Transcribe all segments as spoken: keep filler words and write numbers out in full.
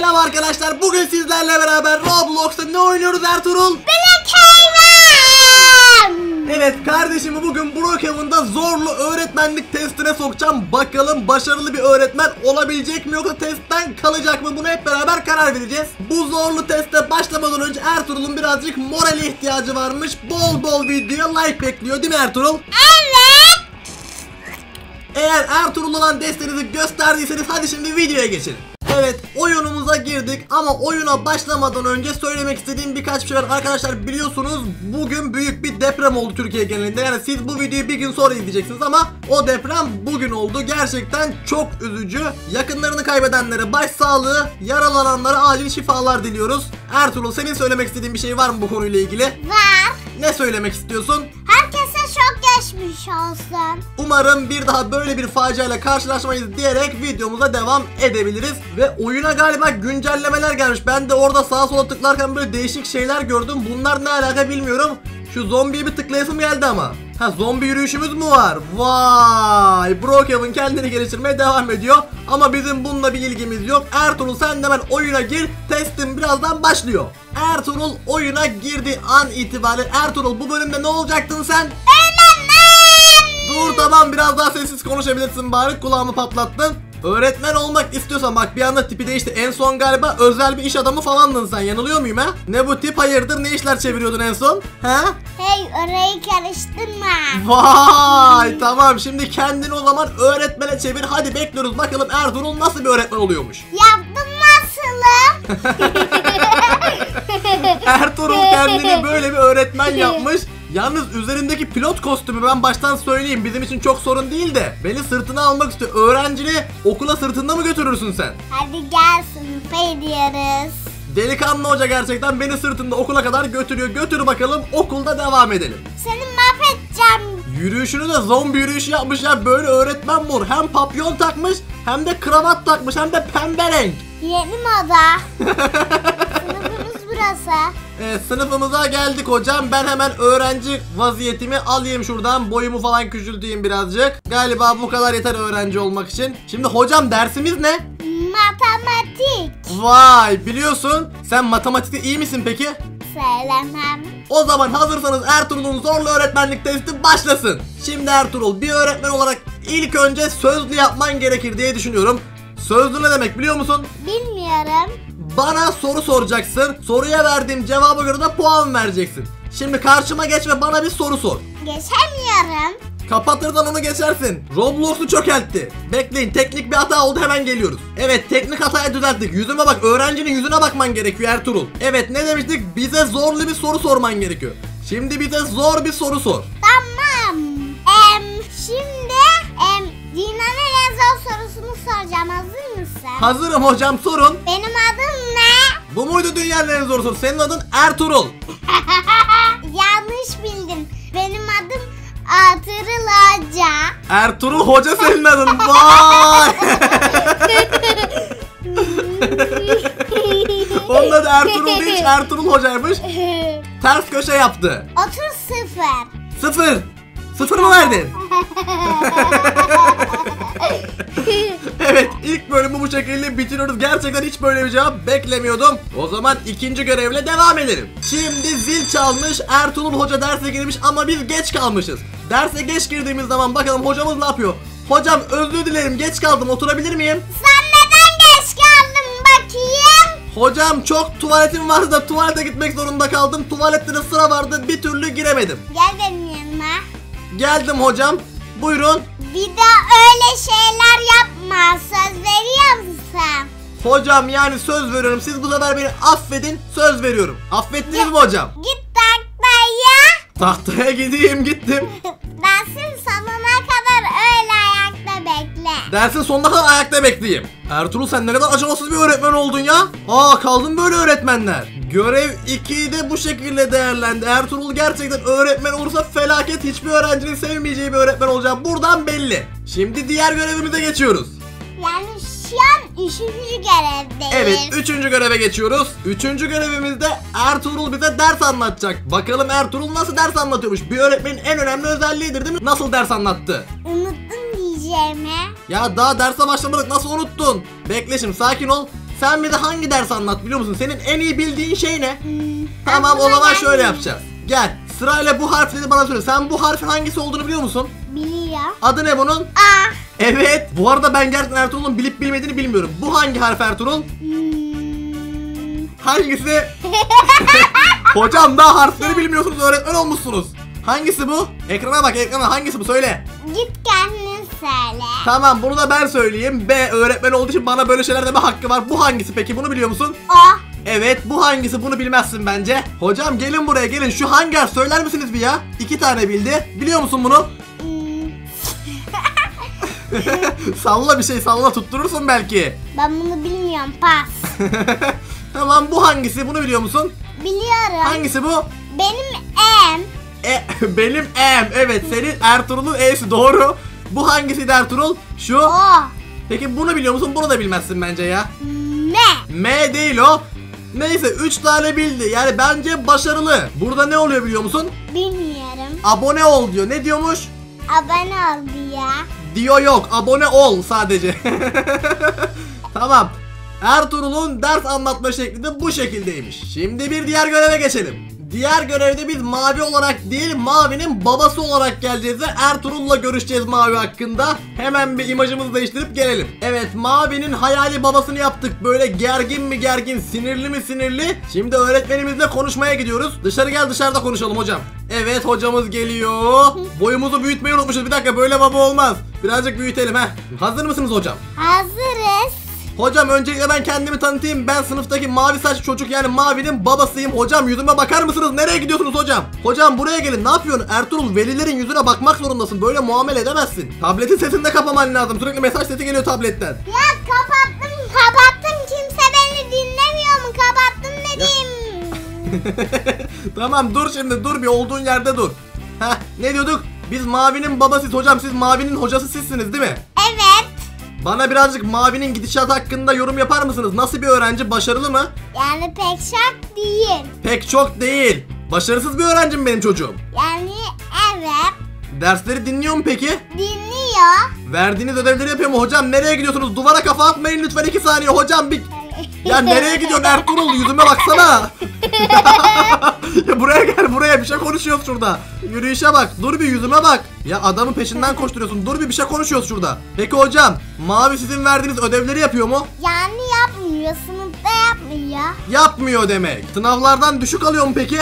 Selam arkadaşlar, bugün sizlerle beraber Roblox'ta ne oynuyoruz Ertuğrul? Brookhaven. Evet kardeşimi bugün Brookhaven'da zorlu öğretmenlik testine sokacağım. Bakalım başarılı bir öğretmen olabilecek mi yoksa testten kalacak mı, bunu hep beraber karar vereceğiz. Bu zorlu teste başlamadan önce Ertuğrul'un birazcık morale ihtiyacı varmış. Bol bol videoya like bekliyor değil mi Ertuğrul? Evet. Eğer Ertuğrul olan desteğinizi gösterdiyseniz hadi şimdi videoya geçelim. Evet, oyunumuza girdik ama oyuna başlamadan önce söylemek istediğim birkaç şey var arkadaşlar. Biliyorsunuz bugün büyük bir deprem oldu Türkiye genelinde. Yani siz bu videoyu bir gün sonra izleyeceksiniz ama o deprem bugün oldu. Gerçekten çok üzücü. Yakınlarını kaybedenlere başsağlığı, yaralananlara acil şifalar diliyoruz. Ertuğrul, senin söylemek istediğin bir şey var mı bu konuyla ilgili? Var. Ne söylemek istiyorsun? Herkese çok geçmiş olsun. Umarım bir daha böyle bir faciayla karşılaşmayız diyerek videomuza devam edebiliriz. Ve oyuna galiba güncellemeler gelmiş. Ben de orada sağa sola tıklarken böyle değişik şeyler gördüm. Bunlar ne alaka bilmiyorum. Şu zombiye bir tıklayasım geldi ama. Ha, zombi yürüyüşümüz mü var? Vay! Brookhaven kendini geliştirmeye devam ediyor. Ama bizim bununla bir ilgimiz yok. Ertuğrul, sen de hemen oyuna gir. Testim birazdan başlıyor. Ertuğrul oyuna girdi an itibariyle. Ertuğrul, bu bölümde ne olacaktın sen? Öğretmen! Dur tamam, biraz daha sessiz konuşabilirsin bari. Kulağımı patlattın. Öğretmen olmak istiyorsan bak, bir anda tipi değişti. En son galiba özel bir iş adamı falandın sen. Yanılıyor muyum ha? Ne bu tip, hayırdır, ne işler çeviriyordun en son? Ha? Hey, orayı karıştırma. Vay tamam, şimdi kendini o zaman öğretmene çevir. Hadi bekliyoruz bakalım Ertuğrul nasıl bir öğretmen oluyormuş. Yaptım nasılım? Ertuğrul kendini böyle bir öğretmen yapmış. Yalnız üzerindeki pilot kostümü ben baştan söyleyeyim, bizim için çok sorun değil de beni sırtına almak istiyor. Öğrencini okula sırtında mı götürürsün sen? Hadi gel, sınıfa gidiyoruz. Delikanlı hoca gerçekten beni sırtında okula kadar götürüyor. Götür bakalım, okulda devam edelim. Seni mahvedeceğim. Yürüyüşünü de zombi yürüyüşü yapmış ya, böyle öğretmen mi olur? Hem papyon takmış, hem de kravat takmış, hem de pembe renk. Yeni moda. Sınıfımız burası. Ee, sınıfımıza geldik hocam. Ben hemen öğrenci vaziyetimi alayım şuradan. Boyumu falan küçülteyim birazcık. Galiba bu kadar yeter öğrenci olmak için. Şimdi hocam, dersimiz ne? Matematik. Vay, biliyorsun. Sen matematikte iyi misin peki? Söylemem. O zaman hazırsanız Ertuğrul'un zorlu öğretmenlik testi başlasın. Şimdi Ertuğrul, bir öğretmen olarak ilk önce sözlü yapman gerekir diye düşünüyorum. Sözlü ne demek biliyor musun? Bilmiyorum. Bana soru soracaksın. Soruya verdiğim cevaba göre de puan vereceksin. Şimdi karşıma geç ve bana bir soru sor. Geçemiyorum. Kapatırdan onu geçersin. Roblox'u çökeltti. Bekleyin, teknik bir hata oldu, hemen geliyoruz. Evet, teknik hatayı düzelttik. Yüzüme bak, öğrencinin yüzüne bakman gerekiyor Ertuğrul. Evet, ne demiştik? Bize zorlu bir soru sorman gerekiyor. Şimdi bize zor bir soru sor. Tamam. Em, şimdi em, dinameyen zor sorusunu soracağım, hazır mısın? Hazırım hocam, sorun. Benim adım ne? Bu muydu dünyanın en zor sorusu? Senin adın Ertuğrul. Yanlış bildim. Benim adım Ertuğrul Hoca. Ertuğrul Hoca senin adın. Vay. Onun adı Ertuğrul değil, Ertuğrul Hoca'ymış. Ters köşe yaptı. Otur sıfır. Sıfır. Sıfır mı verdin? Evet, ilk bölümü bu şekilde bitiriyoruz. Gerçekten hiç böyle bir cevap beklemiyordum. O zaman ikinci görevle devam edelim. Şimdi zil çalmış, Ertuğrul Hoca derse girmiş ama biz geç kalmışız. Derse geç girdiğimiz zaman bakalım hocamız ne yapıyor? Hocam özür dilerim, geç kaldım, oturabilir miyim? Sen neden geç kaldın bakayım? Hocam çok tuvaletim vardı da tuvalete gitmek zorunda kaldım. Tuvalette de sıra vardı, bir türlü giremedim. Gel benim yanıma. Geldim hocam, buyurun. Bir de öyle şeyler yapma, söz veriyor musun? Hocam yani söz veriyorum, siz bu sefer beni affedin, söz veriyorum. Affettiniz mi hocam? Git tahtaya. Tahtaya gideyim, gittim. Dersin sonuna kadar öyle ayakta bekle. Dersin sonuna kadar ayakta bekleyeyim. Ertuğrul, sen ne kadar acımasız bir öğretmen oldun ya. Aa, kaldın böyle öğretmenler. Görev ikiyi de bu şekilde değerlendi. Ertuğrul gerçekten öğretmen olursa felaket, hiçbir öğrencinin sevmeyeceği bir öğretmen olacak. Buradan belli. Şimdi diğer görevimize geçiyoruz. Yani şu an üçüncü görevdeyiz. Evet, üçüncü göreve geçiyoruz. Üçüncü görevimizde Ertuğrul bize ders anlatacak. Bakalım Ertuğrul nasıl ders anlatıyormuş. Bir öğretmenin en önemli özelliğidir değil mi? Nasıl ders anlattı? Unuttum diyeceğimi. Ya daha derse başlamadık, nasıl unuttun? Bekle şimdi, sakin ol. Sen bize hangi ders anlat biliyor musun? Senin en iyi bildiğin şey ne? Hmm, tamam o zaman şöyle mi yapacağız? Gel sırayla bu harfleri bana söyle. Sen bu harfin hangisi olduğunu biliyor musun? Biliyorum. Adı ne bunun? A. Evet. Bu arada ben gerçekten Ertuğrul'un bilip bilmediğini bilmiyorum. Bu hangi harf Ertuğrul? Hmm. Hangisi? Hocam daha harfleri bilmiyorsunuz, öğretmen olmuşsunuz. Hangisi bu? Ekrana bak, ekrana hangisi bu söyle. Git kendin söyle. Tamam bunu da ben söyleyeyim. B, öğretmen olduğu için bana böyle şeyler deme hakkı var. Bu hangisi peki, bunu biliyor musun? O. Evet bu hangisi, bunu bilmezsin bence. Hocam gelin buraya gelin, şu hangi harf söyler misiniz bir ya? İki tane bildi. Biliyor musun bunu? Salla bir şey salla, tutturursun belki. Ben bunu bilmiyorum, pas. Tamam bu hangisi, bunu biliyor musun? Biliyorum. Hangisi bu? Benim em. E, benim em, evet senin Ertuğrul'un e'si, doğru. Bu hangisiydi Ertuğrul? Şu. O. Peki bunu biliyor musun? Bunu da bilmezsin bence ya. M. M değil o. Neyse üç tane bildi, yani bence başarılı. Burada ne oluyor biliyor musun? Bilmiyorum. Abone ol diyor, ne diyormuş? Abone ol diyor. Diyor yok, abone ol sadece. Tamam. Ertuğrul'un ders anlatma şekli de bu şekildeymiş. Şimdi bir diğer göreve geçelim. Diğer görevde biz Mavi olarak değil, Mavi'nin babası olarak geleceğiz ve Ertuğrul'la görüşeceğiz Mavi hakkında. Hemen bir imajımızı değiştirip gelelim. Evet, Mavi'nin hayali babasını yaptık. Böyle gergin mi gergin, sinirli mi sinirli. Şimdi öğretmenimizle konuşmaya gidiyoruz. Dışarı gel, dışarıda konuşalım hocam. Evet hocamız geliyor. Boyumuzu büyütmeyi unutmuşuz. Bir dakika, böyle baba olmaz. Birazcık büyütelim ha. Hazır mısınız hocam? Hazırız. Hocam öncelikle ben kendimi tanıtayım. Ben sınıftaki mavi saçlı çocuk, yani Mavi'nin babasıyım. Hocam yüzüme bakar mısınız? Nereye gidiyorsunuz hocam? Hocam buraya gelin. Ne yapıyorsun? Ertuğrul, velilerin yüzüne bakmak zorundasın. Böyle muamele edemezsin. Tabletin sesini de kapaman lazım. Sürekli mesaj sesi geliyor tabletten. Ya kapattım kapattım. Kimse beni dinlemiyor mu? Kapattım dedim. Tamam dur şimdi, dur bir olduğun yerde dur. Heh, ne diyorduk? Biz Mavi'nin babasıyız hocam. Siz Mavi'nin hocası sizsiniz değil mi? Evet. Bana birazcık Mavi'nin gidişatı hakkında yorum yapar mısınız? Nasıl bir öğrenci? Başarılı mı? Yani pek çok değil. Pek çok değil. Başarısız bir öğrenci mi benim çocuğum? Yani evet. Dersleri dinliyor mu peki? Dinliyor. Verdiğiniz ödevleri yapıyor mu? Hocam nereye gidiyorsunuz? Duvara kafa atmayın lütfen, iki saniye. Hocam bir... Ya nereye gidiyorsun Ertuğrul? Yüzüme baksana. Ya buraya gel, buraya bir şey konuşuyoruz şurada. Yürüyüşe bak, dur bir yüzüme bak. Ya adamın peşinden koşturuyorsun, dur bir bir şey konuşuyoruz şurada. Peki hocam, Mavi sizin verdiğiniz ödevleri yapıyor mu? Yani yapmıyor, sınıfta yapmıyor. Yapmıyor demek. Sınavlardan düşük alıyor mu peki?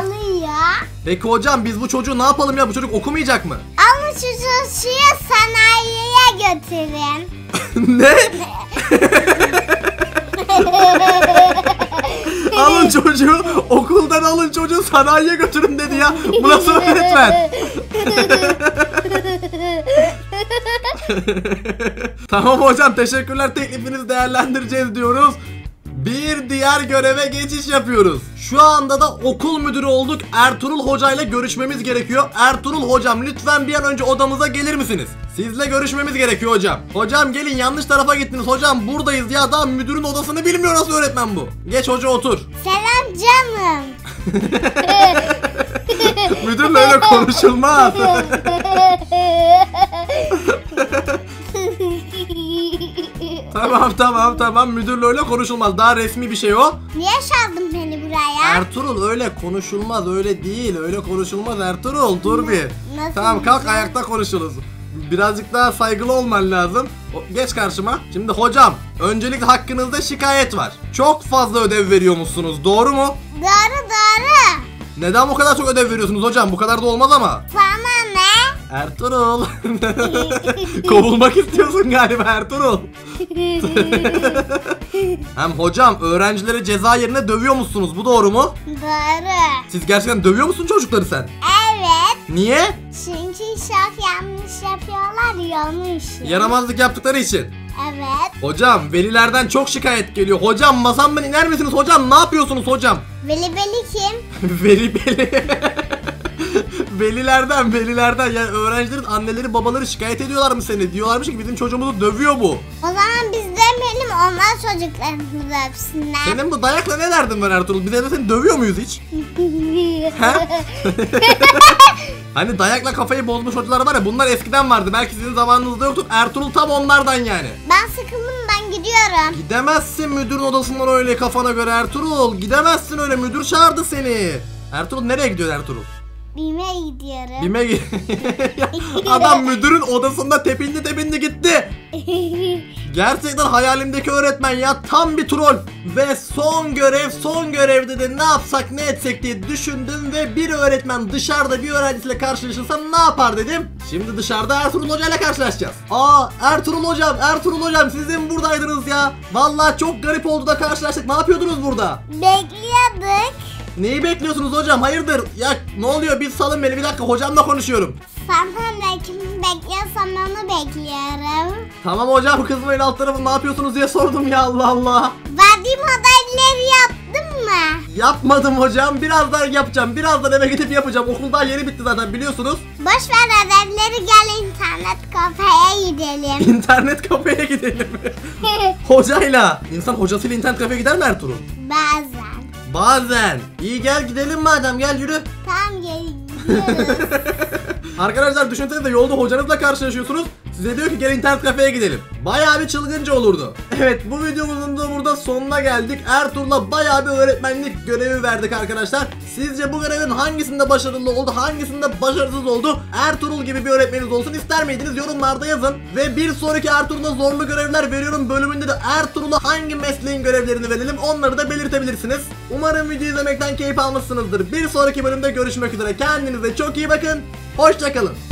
Alıyor. Peki hocam biz bu çocuğu ne yapalım ya, bu çocuk okumayacak mı? Alın çocuğu şuraya, sanayiye götürün. Ne? Alın çocuğu okuldan, alın çocuğu sanayiye götürün dedi ya. Bu nasıl öğretmen? Tamam hocam teşekkürler, teklifinizi değerlendireceğiz diyoruz. Bir diğer göreve geçiş yapıyoruz. Şu anda da okul müdürü olduk. Ertuğrul hocayla görüşmemiz gerekiyor. Ertuğrul hocam lütfen bir an önce odamıza gelir misiniz? Sizle görüşmemiz gerekiyor hocam. Hocam gelin, yanlış tarafa gittiniz. Hocam buradayız ya, daha müdürün odasını bilmiyor, nasıl öğretmen bu? Geç hoca otur. Selam canım. Müdürle öyle konuşulmaz. Tamam tamam tamam, müdürle öyle konuşulmaz, daha resmi bir şey o. Niye çaldın beni buraya? Ertuğrul öyle konuşulmaz, öyle değil, öyle konuşulmaz Ertuğrul, dur bir. Nasıl? Tamam kalk, ayakta konuşuruz. Birazcık daha saygılı olman lazım. Geç karşıma. Şimdi hocam öncelikle hakkınızda şikayet var. Çok fazla ödev veriyormuşsunuz, doğru mu? Doğru doğru. Neden bu kadar çok ödev veriyorsunuz hocam? Bu kadar da olmaz ama. Sana ne? Ertuğrul. Kovulmak istiyorsun galiba Ertuğrul. Hem hocam öğrencileri ceza yerine dövüyor musunuz? Bu doğru mu? Doğru. Siz gerçekten dövüyor musun çocukları sen? Evet. Niye? Çünkü çok yanlış yapıyorlar, yanlış. Yaramazlık yaptıkları için. Evet. Hocam velilerden çok şikayet geliyor. Hocam masamdan iner misiniz hocam? Ne yapıyorsunuz hocam? Veli beli kim? Veli beli. Velilerden velilerden yani öğrencilerin anneleri babaları şikayet ediyorlar mı seni? Diyorlarmış ki bizim çocuğumuzu dövüyor bu. O zaman biz demeyelim, onlar çocuklarımızı dövsünler. Senin bu dayakla ne derdin var Ertuğrul? Biz de seni dövüyor muyuz hiç? Hani dayakla kafayı bozmuş hocalar var ya, bunlar eskiden vardı. Belki sizin zamanınızda yoktu. Ertuğrul tam onlardan yani. Ben sıkıldım, ben gidiyorum. gidiyorum. Gidemezsin müdürün odasından öyle kafana göre Ertuğrul. Gidemezsin öyle, müdür çağırdı seni. Ertuğrul nereye gidiyor Ertuğrul? Bime gidiyorum. Bime adam müdürün odasında tepindi tepindi gitti. Gerçekten hayalimdeki öğretmen ya, tam bir troll. Ve son görev, son görevde de ne yapsak ne etsek diye düşündüm ve bir öğretmen dışarıda bir öğrencisiyle karşılaşırsa ne yapar dedim. Şimdi dışarıda Ertuğrul Hoca ile karşılaşacağız. Aa Ertuğrul Hocam, Ertuğrul Hocam siz de mi buradaydınız ya? Vallahi çok garip oldu da karşılaştık. Ne yapıyordunuz burada? Bekliyorduk. Neyi bekliyorsunuz hocam, hayırdır? Ya ne oluyor, bir salın beni, bir dakika hocamla konuşuyorum. Sana ne, kim bekliyorsan onu bekliyorum. Tamam hocam, kızmayın, alt tarafı ne yapıyorsunuz diye sordum ya, Allah Allah. Verdiğim ödevleri yaptın mı? Yapmadım hocam, birazdan yapacağım, birazdan eve gidip yapacağım. Okuldan yeni bitti zaten biliyorsunuz. Boş ver ödevleri, gel internet kafeye gidelim. İnternet kafeye gidelim. Hocayla, insan hocasıyla internet kafeye gider mi Ertuğrul? Bazen. Bazen. İyi gel gidelim madem, gel yürü. Tamam geliyoruz. Arkadaşlar düşünsenize, yolda hocanızla karşılaşıyorsunuz. Size diyor ki gel internet kafeye gidelim. Bayağı bir çılgınca olurdu. Evet, bu videomuzun da burada sonuna geldik. Ertuğrul'a bayağı bir öğretmenlik görevi verdik arkadaşlar. Sizce bu görevin hangisinde başarılı oldu, hangisinde başarısız oldu? Ertuğrul gibi bir öğretmeniniz olsun ister miydiniz? Yorumlarda yazın. Ve bir sonraki Ertuğrul'a zorlu görevler veriyorum bölümünde de Ertuğrul'a hangi mesleğin görevlerini verelim, onları da belirtebilirsiniz. Umarım video izlemekten keyif almışsınızdır. Bir sonraki bölümde görüşmek üzere. Kendinize çok iyi bakın. Hoşça kalın.